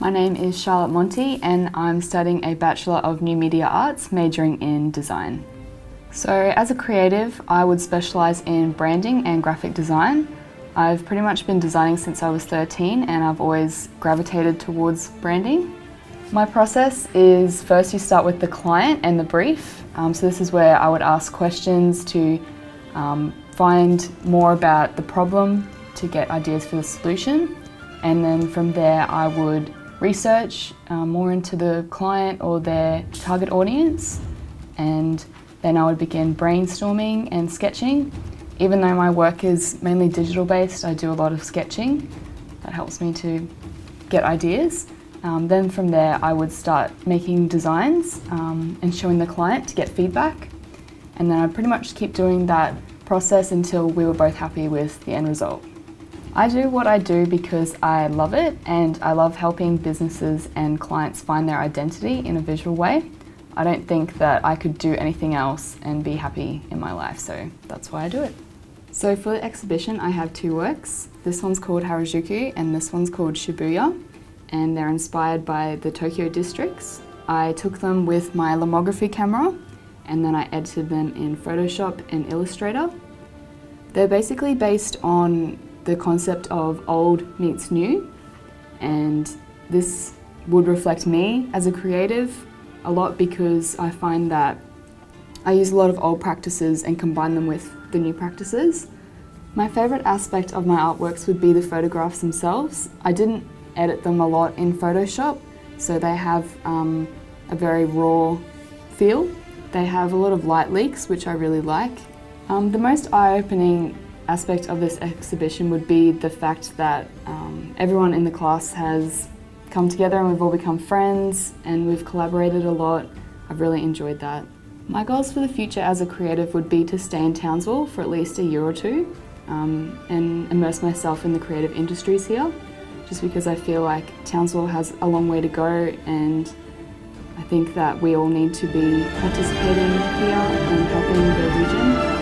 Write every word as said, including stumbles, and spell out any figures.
My name is Charlotte Monty and I'm studying a Bachelor of New Media Arts, majoring in design. So as a creative, I would specialise in branding and graphic design. I've pretty much been designing since I was thirteen and I've always gravitated towards branding. My process is first you start with the client and the brief. Um, so this is where I would ask questions to um, find more about the problem to get ideas for the solution. And then from there I would research uh, more into the client or their target audience, and then I would begin brainstorming and sketching. Even though my work is mainly digital based, I do a lot of sketching. That helps me to get ideas. Um, then from there I would start making designs um, and showing the client to get feedback, and then I'd pretty much keep doing that process until we were both happy with the end result. I do what I do because I love it, and I love helping businesses and clients find their identity in a visual way. I don't think that I could do anything else and be happy in my life, so that's why I do it. So for the exhibition I have two works. This one's called Harajuku and this one's called Shibuya, and they're inspired by the Tokyo districts. I took them with my Lomography camera and then I edited them in Photoshop and Illustrator. They're basically based on the concept of old meets new, and this would reflect me as a creative a lot because I find that I use a lot of old practices and combine them with the new practices. My favourite aspect of my artworks would be the photographs themselves. I didn't edit them a lot in Photoshop, so they have um, a very raw feel. They have a lot of light leaks, which I really like. Um, the most eye-opening aspect of this exhibition would be the fact that um, everyone in the class has come together and we've all become friends and we've collaborated a lot. I've really enjoyed that. My goals for the future as a creative would be to stay in Townsville for at least a year or two um, and immerse myself in the creative industries here, just because I feel like Townsville has a long way to go and I think that we all need to be participating here and helping the region.